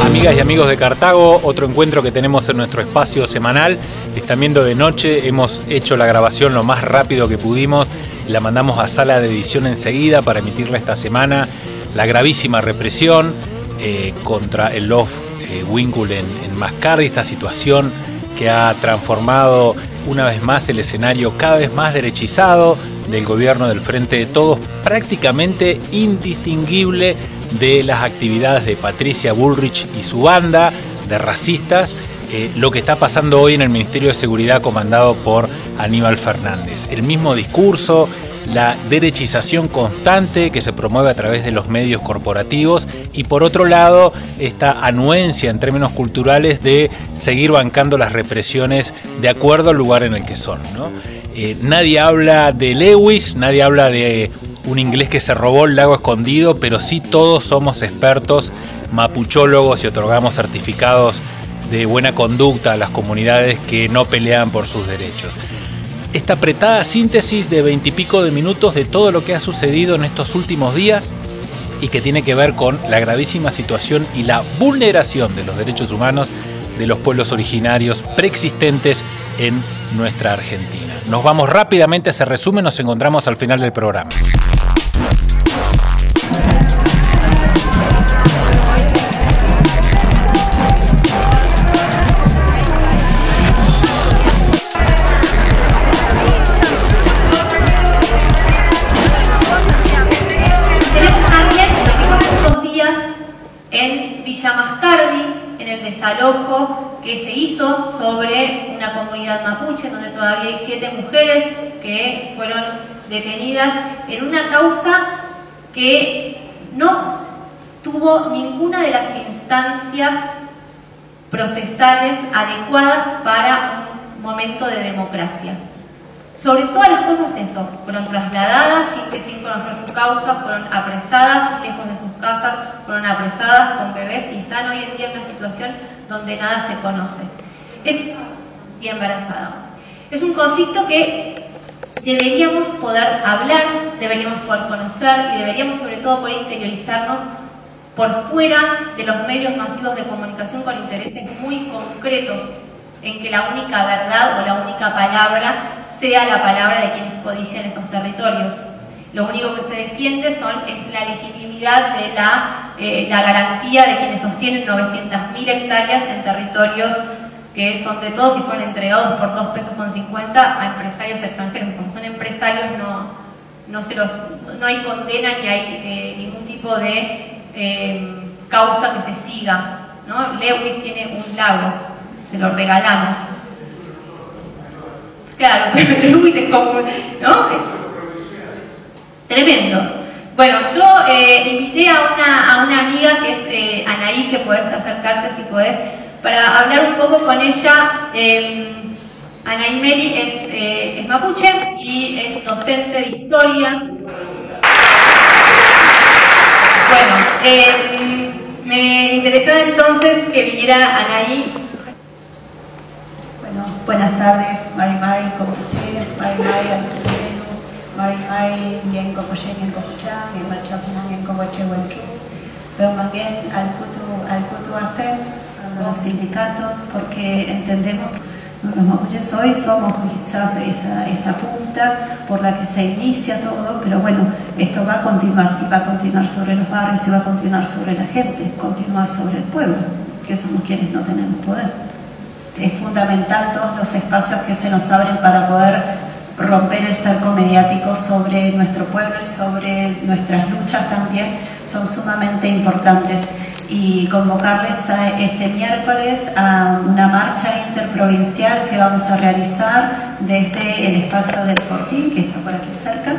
Amigas y amigos de Cartago, otro encuentro que tenemos en nuestro espacio semanal. Están viendo de noche, hemos hecho la grabación lo más rápido que pudimos, la mandamos a sala de edición enseguida para emitirla esta semana. La gravísima represión contra el Love Winkle en Mascardi, esta situación que ha transformado una vez más el escenario cada vez más derechizado del gobierno del Frente de Todos, prácticamente indistinguible de las actividades de Patricia Bullrich y su banda de racistas, lo que está pasando hoy en el Ministerio de Seguridad comandado por Aníbal Fernández. El mismo discurso, la derechización constante que se promueve a través de los medios corporativos y, por otro lado, esta anuencia en términos culturales de seguir bancando las represiones de acuerdo al lugar en el que son, ¿no? Nadie habla de Lewis, nadie habla de un inglés que se robó el lago escondido, pero sí todos somos expertos mapuchólogos y otorgamos certificados de buena conducta a las comunidades que no pelean por sus derechos. Esta apretada síntesis de 20 y pico de minutos de todo lo que ha sucedido en estos últimos días y que tiene que ver con la gravísima situación y la vulneración de los derechos humanos de los pueblos originarios preexistentes en nuestra Argentina. Nos vamos rápidamente a ese resumen, nos encontramos al final del programa. Desalojo que se hizo sobre una comunidad mapuche, donde todavía hay 7 mujeres que fueron detenidas en una causa que no tuvo ninguna de las instancias procesales adecuadas para un momento de democracia. Sobre todas las cosas eso, fueron trasladadas sin conocer sus causas, fueron apresadas lejos de sus casas, fueron apresadas con bebés y están hoy en día en una situación donde nada se conoce. Y embarazada. Es un conflicto que deberíamos poder hablar, deberíamos poder conocer y deberíamos sobre todo poder interiorizarnos por fuera de los medios masivos de comunicación con intereses muy concretos en que la única verdad o la única palabra sea la palabra de quienes codician esos territorios. Lo único que se defiende es la legitimidad de la garantía de quienes sostienen 900.000 hectáreas en territorios que son de todos y fueron entregados por 2,50 pesos a empresarios extranjeros. Como son empresarios no hay condena ni hay ningún tipo de causa que se siga, ¿no? Lewis tiene un lago, se lo regalamos. Claro, pero Lewis es común, ¿no? Tremendo. Bueno, yo invité a una amiga que es Anaí, que podés acercarte si podés, para hablar un poco con ella. Anaí Meli es mapuche y es docente de historia. Bueno, me interesaba entonces que viniera Anaí. Buenas tardes, Mari Copuchera, Argentinero, Mari Nien Copuchera, Nien Copuchá, Nien Machapuna, Nien Copuchera, Huenchú. Pero también al Kutu AFEM, a los sindicatos, porque entendemos Como yo soy, somos quizás esa punta por la que se inicia todo, pero bueno, esto va a continuar, y va a continuar sobre los barrios, y va a continuar sobre la gente, continuar sobre el pueblo, que somos quienes no tenemos poder. Es fundamental todos los espacios que se nos abren para poder romper el cerco mediático sobre nuestro pueblo y sobre nuestras luchas también, son sumamente importantes. Y convocarles a este miércoles a una marcha interprovincial que vamos a realizar desde el espacio del Fortín, que está por aquí cerca,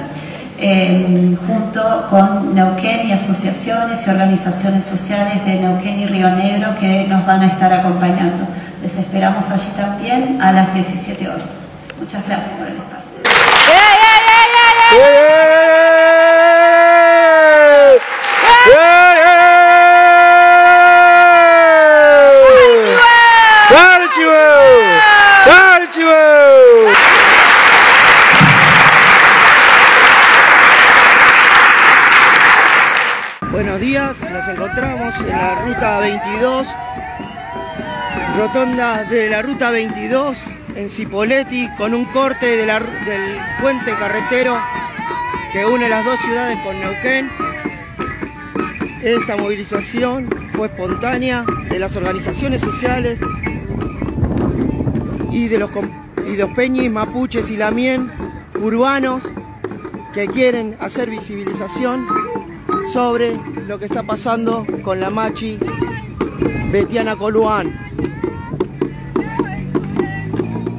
junto con Neuquén y asociaciones y organizaciones sociales de Neuquén y Río Negro que nos van a estar acompañando. Les esperamos allí también a las 17 horas. Muchas gracias por el espacio. Yeah, yeah, yeah, yeah, yeah. Buenos días, nos encontramos en la ruta 22, rotonda de la ruta 22 en Cipolletti, con un corte del puente carretero que une las dos ciudades con Neuquén. Esta movilización fue espontánea de las organizaciones sociales y de los peñis, mapuches y lamien urbanos que quieren hacer visibilización sobre lo que está pasando con la machi Betiana Coluán.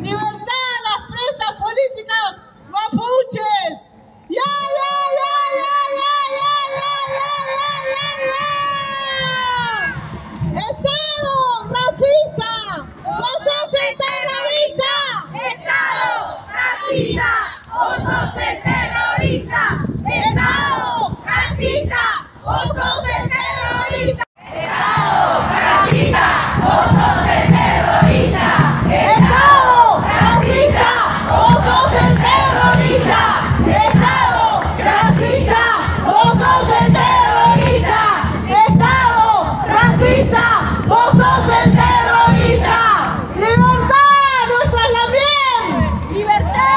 ¡Libertad a las presas políticas mapuches! ¡Ya, ya, ya, ya, ya, ya, ya, ya, ya, ya! ¡Estado racista! ¡Vos sos el terrorista! ¡Estado racista! ¡Vos sos el terrorista! ¡Estado! ¡Vos sos el terrorista! ¡Estado racista! ¡Vos sos el terrorista! ¡Estado racista! ¡Vos sos el terrorista! ¡Estado racista! ¡Vos sos el terrorista! ¡Estado racista! ¡Vos sos el terrorista! ¡Libertad a nuestras lamien! ¡Libertad!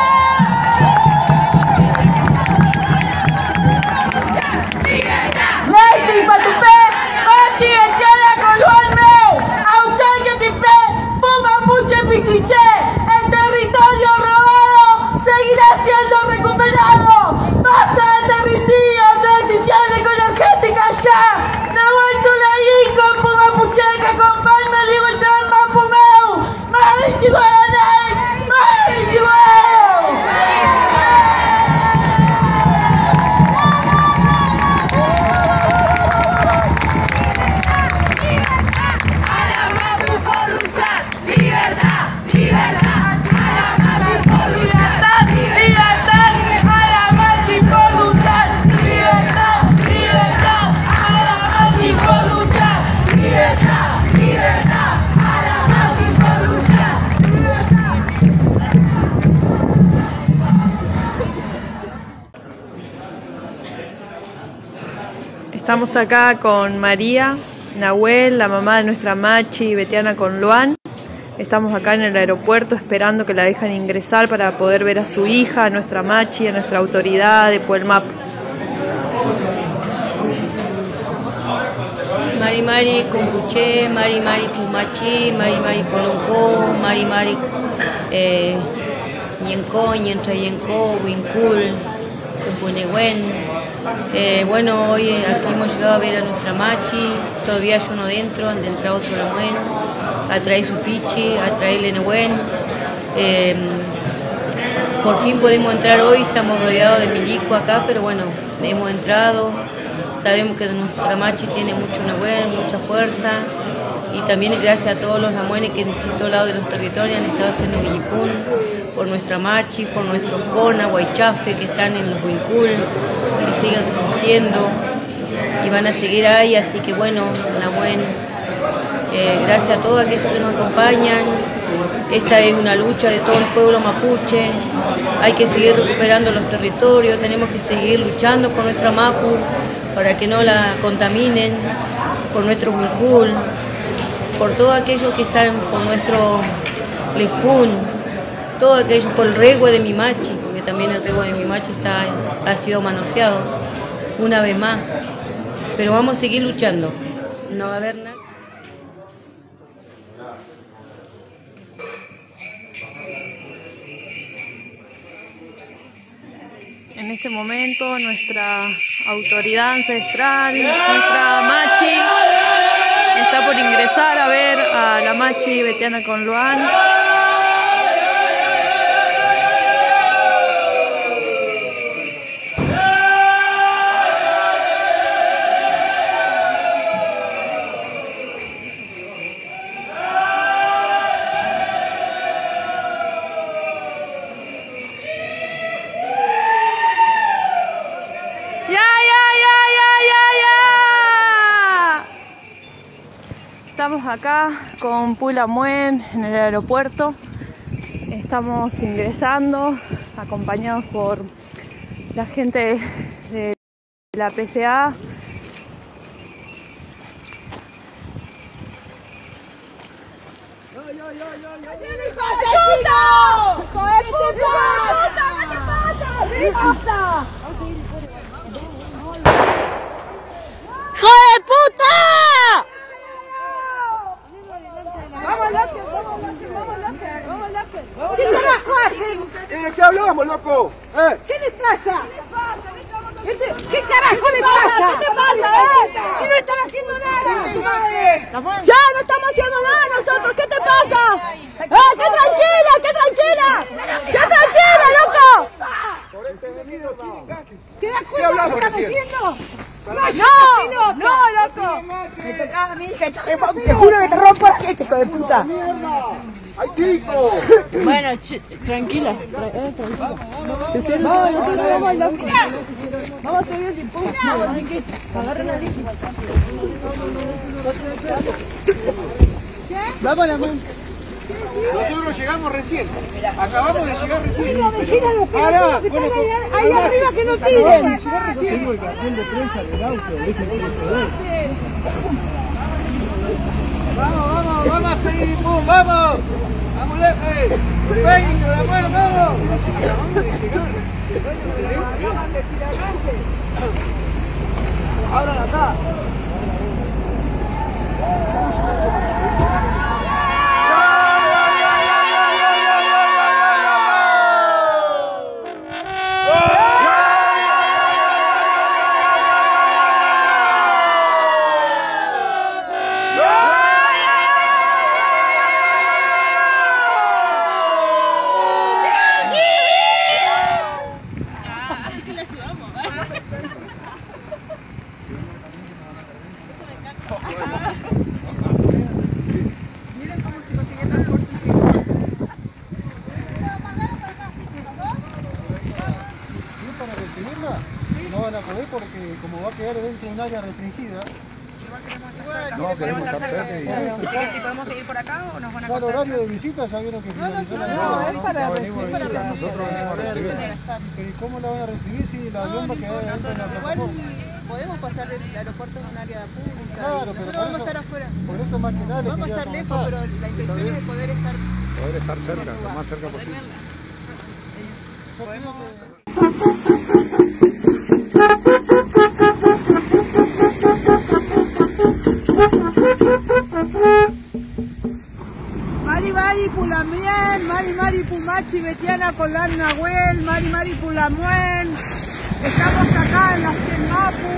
Estamos acá con María, Nahuel, la mamá de nuestra machi Betiana Coluán. Estamos acá en el aeropuerto esperando que la dejen ingresar para poder ver a su hija, a nuestra machi, a nuestra autoridad de Puelmap. Mari Mari Compuché, Mari Mari Cumachi, Mari Mari Coloncó, Mari Mari Yencó, Yentra Yencó, Wincul, Compunehuen. Bueno, hoy aquí hemos llegado a ver a nuestra machi, todavía hay uno dentro, han de entrar otro Lamuén, a traer su pichi, a traer Lenehuen. Por fin podemos entrar hoy, estamos rodeados de milico acá, pero bueno, hemos entrado, sabemos que nuestra machi tiene mucho Nahuel, mucha fuerza, y también gracias a todos los Lamuenes que en distintos lados de los territorios han estado haciendo guillipún, por nuestra machi, por nuestros conas, guaychafe que están en los huincul, que sigan resistiendo y van a seguir ahí, así que bueno, Nahuen, gracias a todos aquellos que nos acompañan. Esta es una lucha de todo el pueblo mapuche, hay que seguir recuperando los territorios, tenemos que seguir luchando por nuestra mapu, para que no la contaminen, por nuestro huincul, por todos aquellos que están por nuestro Lifún, todo aquello por el regua de Mimachi, porque también el regua de Mimachi ha sido manoseado una vez más. Pero vamos a seguir luchando, no va a haber nada. En este momento nuestra autoridad ancestral, nuestra machi, está por ingresar a ver a la machi Betiana Conloan. Estamos acá con Pulamuen en el aeropuerto. Estamos ingresando, acompañados por la gente de la PCA. ¿De qué hablamos, loco? ¿Qué les pasa? ¿Qué carajo les pasa? ¿Qué te pasa, Si no están haciendo nada. Ya no estamos haciendo nada nosotros. ¿Qué te pasa? ¡Qué tranquila! ¡Qué tranquila, loco! Por este venido tiene casi. ¿Qué hablamos recién? No, loco. Me tocaba a mí. Te juro que te rompo la gente, hijo de puta. ¡Ay, chico! Bueno, tranquila. Tranquila. Vamos a subir el impulso. Agarren la línea. Vamos, la mano. Nosotros llegamos recién. Acabamos de llegar recién. Pará, ahí arriba que no tiren. Tengo el cartel de prensa del auto. Vamos a seguir, pum, vamos. Vamos, Lefe. Peño, la mano, vamos. ¿A dónde llegaron? Abran acá. No van a poder porque como va a quedar dentro de un área restringida. No, queremos estar cerca. ¿Si podemos seguir por acá o nos van a cortar? Ya el horario de visita ya vieron que finalizó la noche. No, venimos a visitar, nosotros venimos a recibir. ¿Cómo la van a recibir si la bomba queda dentro de la plataforma? Podemos pasar del aeropuerto en un área pública. Claro, pero podemos estar afuera. Por eso más que nada les quería comentar. Vamos a estar lejos, pero la intención es poder estar... Poder estar cerca, lo más cerca posible. Podemos... Mari Pulamien, Mari Pumachi Betiana Conloan Nahuel, Mari Pulamuen. Estamos acá en la Mapu,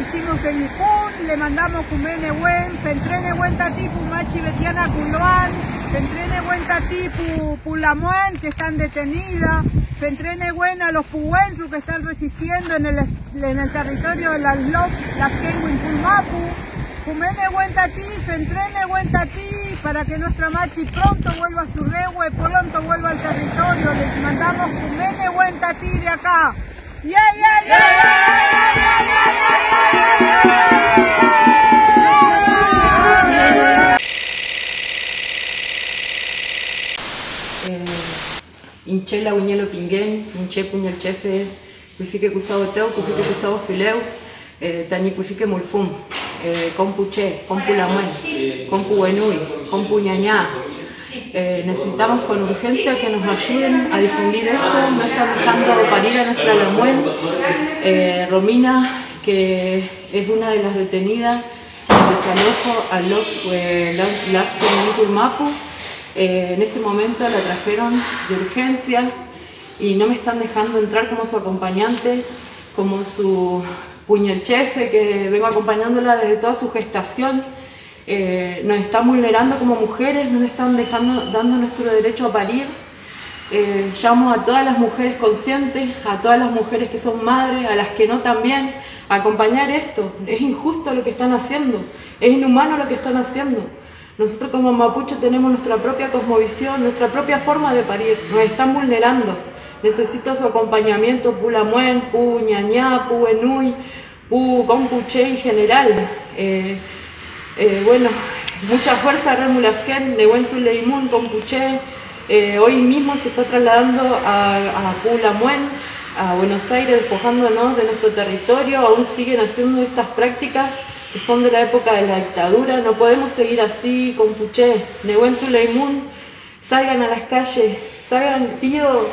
hicimos el Ipun, le mandamos Kumene Wen, Pentrene Wen Tatipu, Machi Betiana Conloan, Pentrene Wen Tatipu Pulamuen, que están detenidas, Pentrene Wen a los Puentru que están resistiendo en el territorio de las LOP, las Kenwin Pulmapu, Kumene Wen Tati, Pentrene Wen Tati, para que nuestra machi pronto vuelva a su rehue, pronto vuelva al territorio. Les mandamos un mene buen tatí de acá. ¡Yeah, yeah, yeah! Hinché la uñelo pinguén, hinché puñal chefe, cuifique cusado teo, cuifique cusado fileo, tani cuifique mulfum. Compu che, compu la muen, compu enui, compu ñañá, Necesitamos con urgencia que nos ayuden a difundir esto. No están dejando parir a nuestra Lemuel. Romina, que es una de las detenidas que se alojó al Lofty Mapu Mapu, en este momento la trajeron de urgencia y no me están dejando entrar como su acompañante, como su puñechefe, que vengo acompañándola desde toda su gestación. Nos están vulnerando como mujeres, nos están dando nuestro derecho a parir. Llamo a todas las mujeres conscientes, a todas las mujeres que son madres, a las que no también, a acompañar esto. Es injusto lo que están haciendo, es inhumano lo que están haciendo. Nosotros como mapuche tenemos nuestra propia cosmovisión, nuestra propia forma de parir, nos están vulnerando. Necesito su acompañamiento, Pulamuen, Pu Ñañá, Pu Enui, Pu Compuche en general. Bueno, mucha fuerza, Remulafken, Nehuentu Leimun, Compuche. Hoy mismo se está trasladando a Pulamuen, a Buenos Aires, despojándonos de nuestro territorio. Aún siguen haciendo estas prácticas que son de la época de la dictadura. No podemos seguir así, Compuché, Nehuentu Leimun. Salgan a las calles, salgan, pido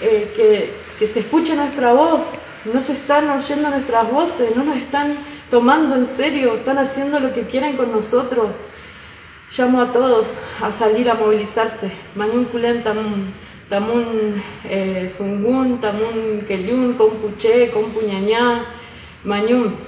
que se escuche nuestra voz. No se están oyendo nuestras voces, no nos están tomando en serio, están haciendo lo que quieren con nosotros. Llamo a todos a salir a movilizarse. Mañun Kulem Tamun, Tamun Sungun, Tamun Kelyun, Compuche, Compuñañá, Mañun.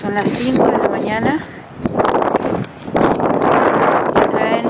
Son las 5 de la mañana. Traen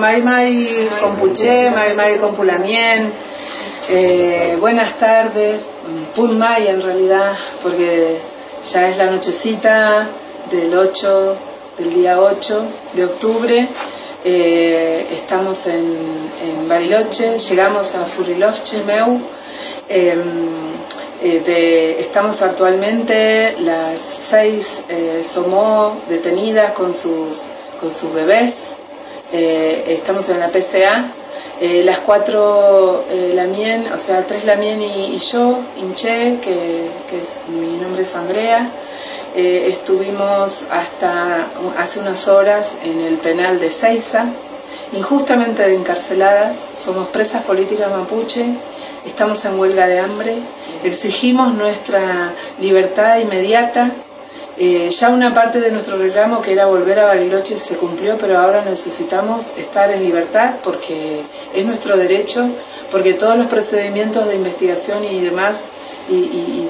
Marimari Compuché, Marimari Compulamien, buenas tardes, Pulmay en realidad, porque ya es la nochecita del día 8 de octubre, estamos en Bariloche, llegamos a Furilovche Meu, estamos actualmente las 6 Somó detenidas con sus bebés. Estamos en la PCA, las 4 Lamien, o sea 3 Lamien y yo, Inche, que es, mi nombre es Andrea, estuvimos hasta hace unas horas en el penal de Seiza, injustamente encarceladas, somos presas políticas mapuche, estamos en huelga de hambre, exigimos nuestra libertad inmediata. Ya una parte de nuestro reclamo que era volver a Bariloche se cumplió, pero ahora necesitamos estar en libertad porque es nuestro derecho, porque todos los procedimientos de investigación y demás y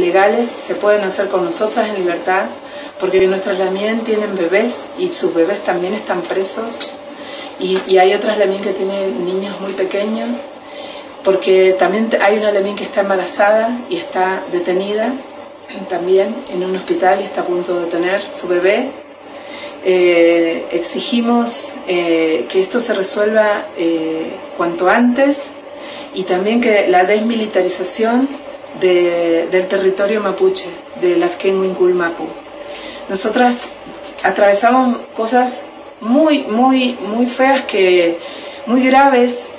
legales se pueden hacer con nosotras en libertad, porque nuestras Lamien tienen bebés y sus bebés también están presos y hay otras Lamien que tienen niños muy pequeños, porque también hay una Lamien que está embarazada y está detenida también en un hospital y está a punto de tener su bebé. Exigimos que esto se resuelva cuanto antes y también que la desmilitarización del territorio mapuche, del Afquén-Winkul Mapu. Nosotras atravesamos cosas muy feas, muy graves.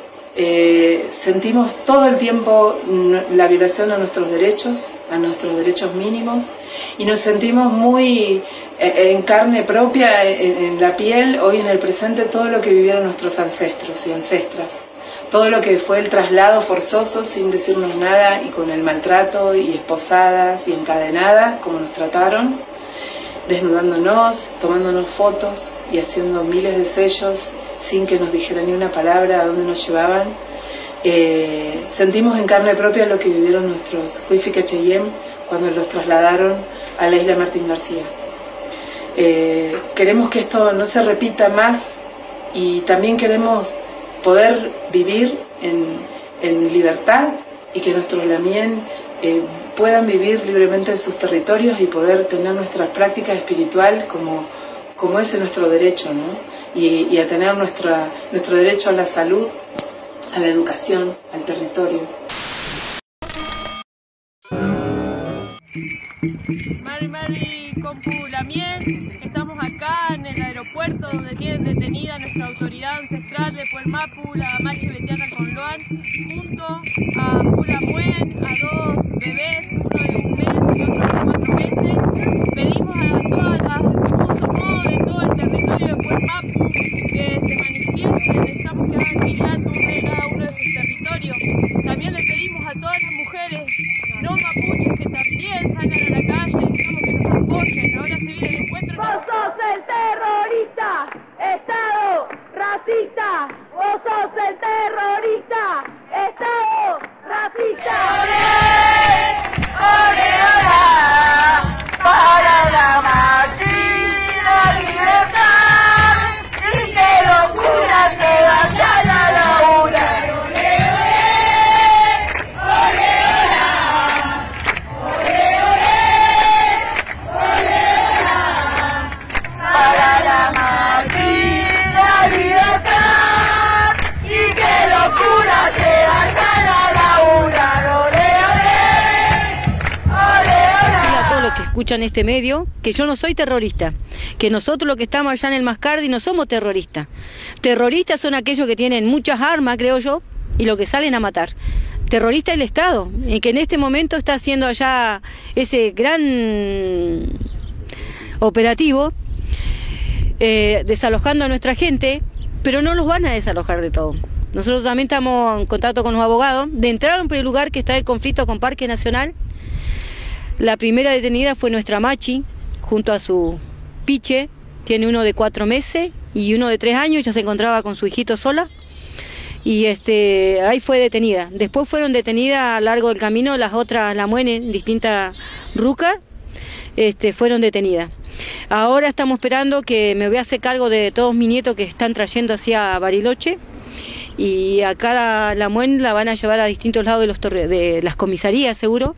Sentimos todo el tiempo la violación a nuestros derechos mínimos, y nos sentimos muy en carne propia, en la piel, hoy en el presente, todo lo que vivieron nuestros ancestros y ancestras, todo lo que fue el traslado forzoso sin decirnos nada y con el maltrato y esposadas y encadenadas, como nos trataron, desnudándonos, tomándonos fotos y haciendo miles de sellos sin que nos dijeran ni una palabra a dónde nos llevaban. Sentimos en carne propia lo que vivieron nuestros Cuifi Cacheyem cuando los trasladaron a la isla Martín García. Queremos que esto no se repita más y también queremos poder vivir en libertad y que nuestros Lamien puedan vivir libremente en sus territorios y poder tener nuestras prácticas espiritual como ese es nuestro derecho, ¿no? Y a tener nuestro derecho a la salud, a la educación, al territorio. Mari Compu Lamien, estamos acá en el aeropuerto donde tienen detenida nuestra autoridad ancestral de Puel Mapu, la Machi Betiana Conloan, junto a Pulamuen, a dos bebés, uno de 1 mes y otro de 4 meses. Pedimos a todas las mujeres de todo el territorio de Puel Mapu que se manifiesten, necesitamos que hagan guirlanda de cada uno de sus territorios. También le pedimos a todas las mujeres no mapuches que también salgan a la calle, necesitamos que nos apoyen. Ahora se viene el encuentro. ¡Vos sos el terrorista! ¡Estado racista! ¡Vos sos el terrorista! ¡Estado racista! ¡Ore! ¡Ore, ora! ¡Para la marcha! Escuchan este medio, que yo no soy terrorista, que nosotros los que estamos allá en el Mascardi no somos terroristas. Terroristas son aquellos que tienen muchas armas, creo yo, y los que salen a matar. Terrorista es el Estado, y que en este momento está haciendo allá ese gran operativo, desalojando a nuestra gente, pero no los van a desalojar de todo. Nosotros también estamos en contacto con los abogados, de entrar a un lugar que está en conflicto con Parque Nacional. La primera detenida fue nuestra Machi, junto a su piche, tiene uno de 4 meses y uno de 3 años, ya se encontraba con su hijito sola, y ahí fue detenida. Después fueron detenidas a lo largo del camino las otras Lamuenes, distintas rucas, fueron detenidas. Ahora estamos esperando que me voy a hacer cargo de todos mis nietos que están trayendo hacia Bariloche, y acá la Lamuen la van a llevar a distintos lados de las comisarías, seguro.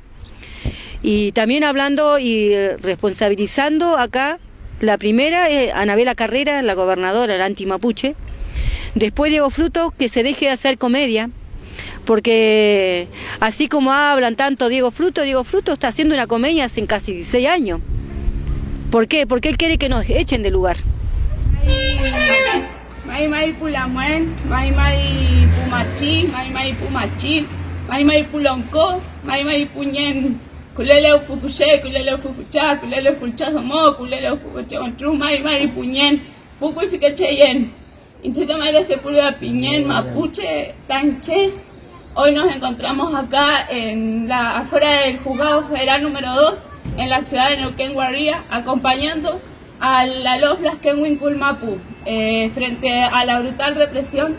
Y también hablando y responsabilizando acá, la primera es Anabela Carrera, la gobernadora, la anti-mapuche. Después Diego Frutos, que se deje de hacer comedia, porque así como hablan tanto Diego Frutos está haciendo una comedia hace casi 6 años. ¿Por qué? Porque él quiere que nos echen del lugar. Kulele ufukushe, kulele ufukucha, kulele ufukucha somo, kulele ufukuche ontruma, imari punyen, puku y fiqueche yen. Inchetamay de Sepúlveda Piñén, Mapuche, Tanché. Hoy nos encontramos acá en la afuera del Juzgado Federal número 2, en la ciudad de Neuquén, Guarría, acompañando a la Los Blasquenhuincul Mapu, frente a la brutal represión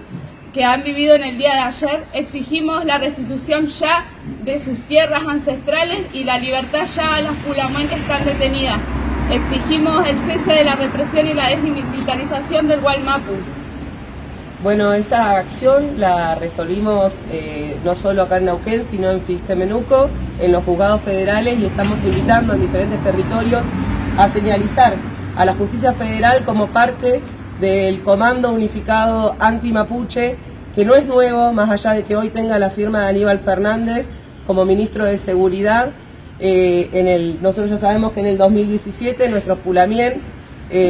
que han vivido en el día de ayer. Exigimos la restitución ya de sus tierras ancestrales y la libertad ya a las Pulamán que están detenidas. Exigimos el cese de la represión y la desmilitarización del Gualmapu. Bueno, esta acción la resolvimos no solo acá en Neuquén, sino en Filxtemenuco, en los juzgados federales, y estamos invitando en diferentes territorios a señalizar a la justicia federal como parte del Comando Unificado Anti-Mapuche, que no es nuevo, más allá de que hoy tenga la firma de Aníbal Fernández como ministro de Seguridad. Nosotros ya sabemos que en el 2017 nuestros Pulamien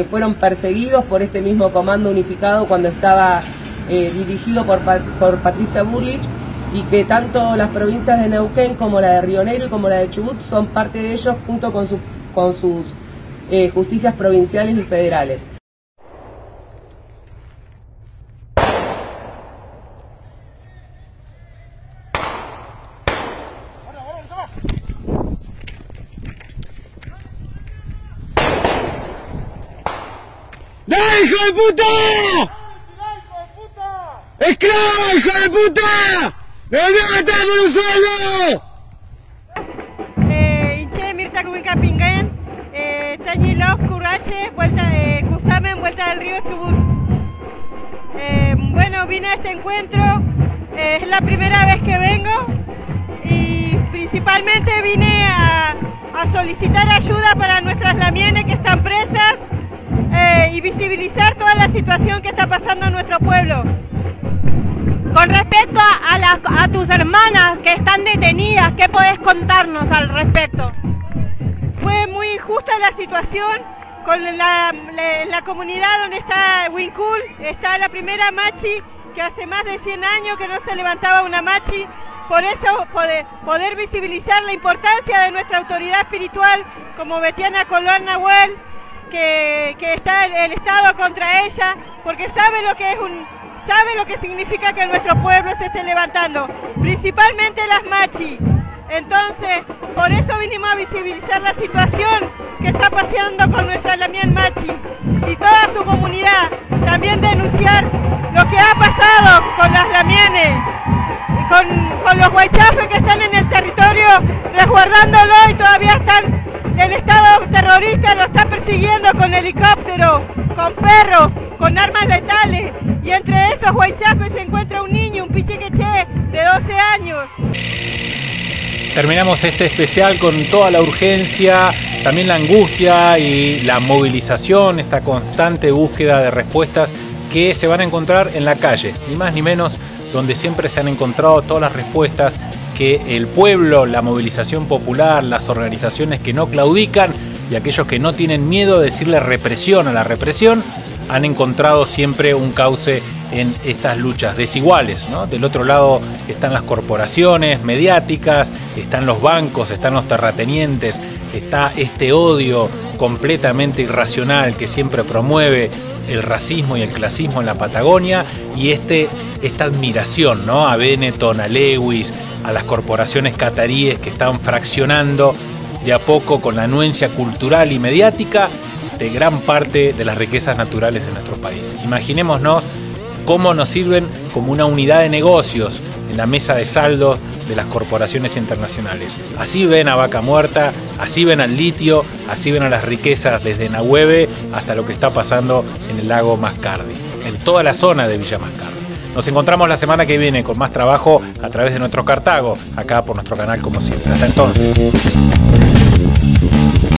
fueron perseguidos por este mismo Comando Unificado cuando estaba dirigido por Patricia Burlich, y que tanto las provincias de Neuquén como la de Río Negro y como la de Chubut son parte de ellos, junto con sus justicias provinciales y federales. ¡Da, hijo de puta! ¡Esclavo, hijo de puta! ¡Debería matar por un sueldo! Inche, Mirta Rubica Pinguen, Tañilos, Curache, Cusamen, Vuelta del Río, Chubut. Bueno, vine a este encuentro, es la primera vez que vengo, y principalmente vine a solicitar ayuda para nuestras lamienes que están presas, y visibilizar toda la situación que está pasando en nuestro pueblo. Con respecto a tus hermanas que están detenidas, ¿qué podés contarnos al respecto? Fue muy injusta la situación con la comunidad donde está Huincul. Está la primera machi, que hace más de 100 años que no se levantaba una machi. Por eso poder visibilizar la importancia de nuestra autoridad espiritual como Betiana Colón Nahuel, que está el Estado contra ella, porque sabe lo que significa que nuestro pueblo se esté levantando, principalmente las machi. Entonces, por eso vinimos a visibilizar la situación que está pasando con nuestra lamien machi y toda su comunidad. También denunciar lo que ha pasado con las lamienes, con los huaychafes que están en el territorio resguardándolo y todavía están. El Estado terrorista lo está persiguiendo con helicópteros, con perros, con armas letales. Y entre esos huaychafes se encuentra un niño, un pichiqueche de 12 años. Terminamos este especial con toda la urgencia, también la angustia y la movilización, esta constante búsqueda de respuestas que se van a encontrar en la calle, ni más ni menos, donde siempre se han encontrado todas las respuestas que el pueblo, la movilización popular, las organizaciones que no claudican y aquellos que no tienen miedo a decirle represión a la represión, han encontrado siempre un cauce en estas luchas desiguales, ¿no? Del otro lado están las corporaciones mediáticas, están los bancos, están los terratenientes, está este odio completamente irracional que siempre promueve el racismo y el clasismo en la Patagonia, y esta admiración, ¿no?, a Benetton, a Lewis, a las corporaciones cataríes que están fraccionando de a poco con la anuencia cultural y mediática de gran parte de las riquezas naturales de nuestro país. Imaginémonos cómo nos sirven como una unidad de negocios en la mesa de saldos de las corporaciones internacionales. Así ven a Vaca Muerta, así ven al litio, así ven a las riquezas desde Nahueve hasta lo que está pasando en el lago Mascardi, en toda la zona de Villa Mascardi. Nos encontramos la semana que viene con más trabajo a través de nuestro Cartago, acá por nuestro canal como siempre. Hasta entonces.